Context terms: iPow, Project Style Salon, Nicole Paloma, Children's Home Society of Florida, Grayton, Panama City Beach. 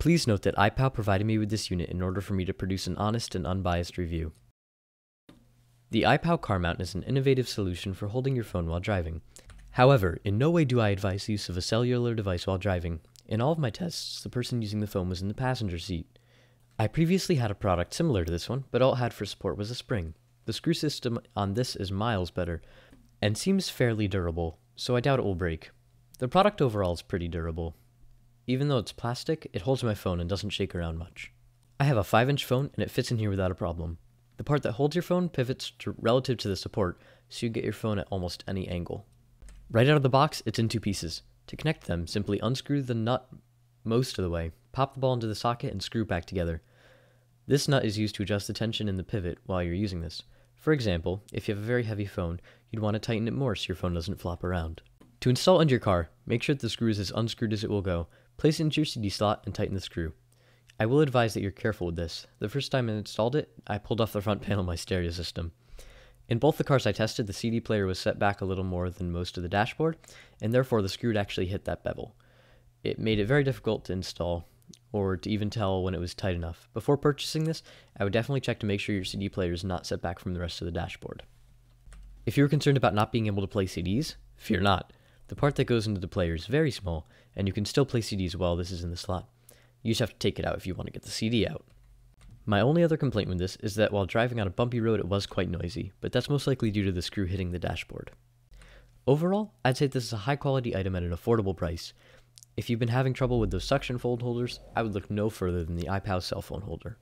Please note that iPow provided me with this unit in order for me to produce an honest and unbiased review. The iPow car mount is an innovative solution for holding your phone while driving. However, in no way do I advise use of a cellular device while driving. In all of my tests, the person using the phone was in the passenger seat. I previously had a product similar to this one, but all it had for support was a spring. The screw system on this is miles better, and seems fairly durable, so I doubt it will break. The product overall is pretty durable. Even though it's plastic, it holds my phone and doesn't shake around much. I have a 5-inch phone and it fits in here without a problem. The part that holds your phone pivots relative to the support, so you get your phone at almost any angle. Right out of the box, it's in two pieces. To connect them, simply unscrew the nut most of the way, pop the ball into the socket, and screw back together. This nut is used to adjust the tension in the pivot while you're using this. For example, if you have a very heavy phone, you'd want to tighten it more so your phone doesn't flop around. To install into your car, make sure that the screw is as unscrewed as it will go. Place it into your CD slot and tighten the screw. I will advise that you're careful with this. The first time I installed it, I pulled off the front panel of my stereo system. In both the cars I tested, the CD player was set back a little more than most of the dashboard, and therefore the screw actually hit that bevel. It made it very difficult to install, or to even tell when it was tight enough. Before purchasing this, I would definitely check to make sure your CD player is not set back from the rest of the dashboard. If you were concerned about not being able to play CDs, fear not. The part that goes into the player is very small, and you can still play CDs while this is in the slot. You just have to take it out if you want to get the CD out. My only other complaint with this is that while driving on a bumpy road it was quite noisy, but that's most likely due to the screw hitting the dashboard. Overall, I'd say this is a high quality item at an affordable price. If you've been having trouble with those suction fold holders, I would look no further than the iPow cell phone holder.